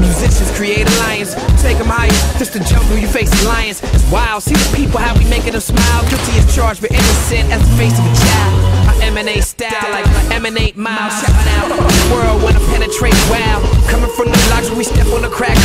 Musicians create alliance, take them higher. Just the jungle, you face the lions. It's wild, see the people, how we making them smile. Guilty as charged, but innocent as the face of a child. I emanate style like I emanate miles. Shouting out the world when I penetrate, wow. Coming from the blocks where we step on the crack.